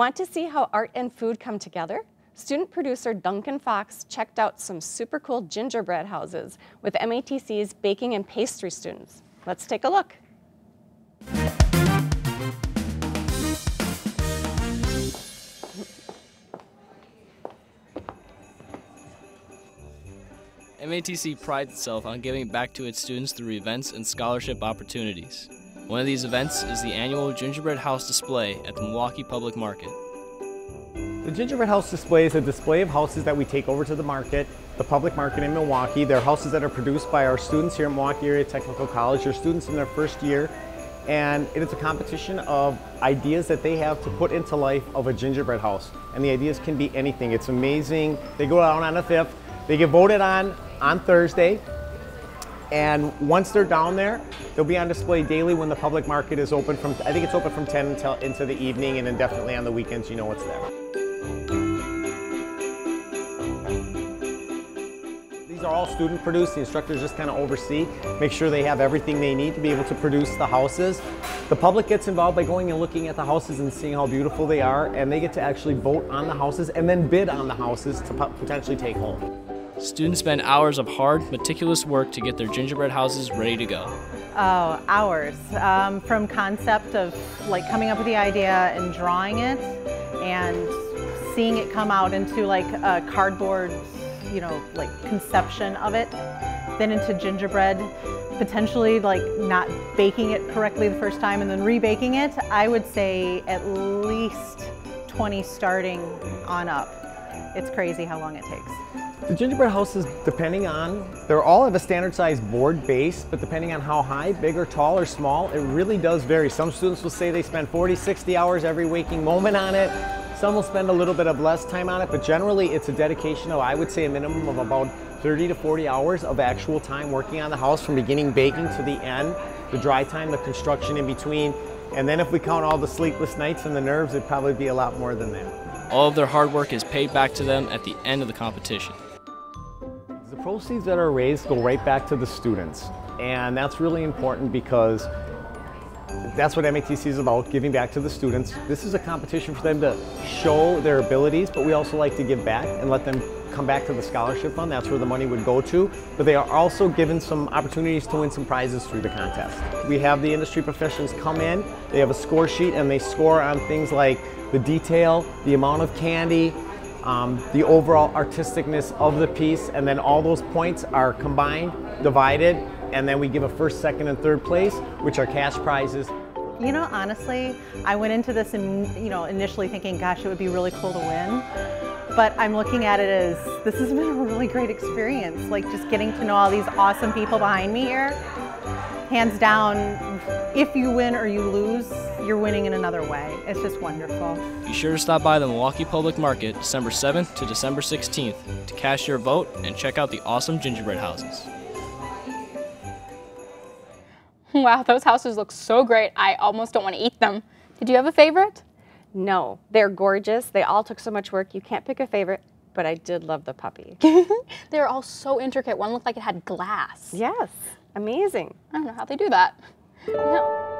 Want to see how art and food come together? Student producer Duncan Fox checked out some super cool gingerbread houses with MATC's baking and pastry students. Let's take a look. MATC prides itself on giving back to its students through events and scholarship opportunities. One of these events is the annual Gingerbread House display at the Milwaukee Public Market. The Gingerbread House display is a display of houses that we take over to the market, the public market in Milwaukee. They're houses that are produced by our students here at Milwaukee Area Technical College. They're students in their first year, and it is a competition of ideas that they have to put into life of a gingerbread house. And the ideas can be anything. It's amazing. They go out on the 5th. They get voted on Thursday, and once they're down there, they'll be on display daily when the public market is open from, I think it's open from 10 until into the evening, and then definitely on the weekends, you know what's there. These are all student produced. The instructors just kind of oversee, make sure they have everything they need to be able to produce the houses. The public gets involved by going and looking at the houses and seeing how beautiful they are, and they get to actually vote on the houses and then bid on the houses to potentially take home. Students spend hours of hard, meticulous work to get their gingerbread houses ready to go. Oh, hours. From concept of like coming up with the idea and drawing it and seeing it come out into like a cardboard, you know, like conception of it, then into gingerbread, potentially like not baking it correctly the first time and then rebaking it. I would say at least 20 starting on up. It's crazy how long it takes. The gingerbread houses, depending on, they're all have a standard size board base, but depending on how high, big or tall or small, it really does vary. Some students will say they spend 40, 60 hours every waking moment on it. Some will spend a little bit of less time on it, but generally it's a dedication of, I would say, a minimum of about 30 to 40 hours of actual time working on the house from beginning baking to the end, the dry time, the construction in between. And then if we count all the sleepless nights and the nerves, it'd probably be a lot more than that. All of their hard work is paid back to them at the end of the competition. The proceeds that are raised go right back to the students, and that's really important because that's what MATC is about, giving back to the students. This is a competition for them to show their abilities, but we also like to give back and let them come back to the scholarship fund. That's where the money would go to, but they are also given some opportunities to win some prizes through the contest. We have the industry professionals come in, they have a score sheet, and they score on things like the detail, the amount of candy, the overall artisticness of the piece, and then all those points are combined, divided, and then we give a first, second, and third place, which are cash prizes. You know, honestly, I went into this and, you know, initially thinking, gosh, it would be really cool to win. But I'm looking at it as, this has been a really great experience, like just getting to know all these awesome people behind me here. Hands down, if you win or you lose, you're winning in another way. It's just wonderful. Be sure to stop by the Milwaukee Public Market December 7th to December 16th to cast your vote and check out the awesome gingerbread houses. Wow, those houses look so great. I almost don't want to eat them. Did you have a favorite? No, they're gorgeous. They all took so much work. You can't pick a favorite, but I did love the puppy. They're all so intricate. One looked like it had glass. Yes, amazing. I don't know how they do that. No.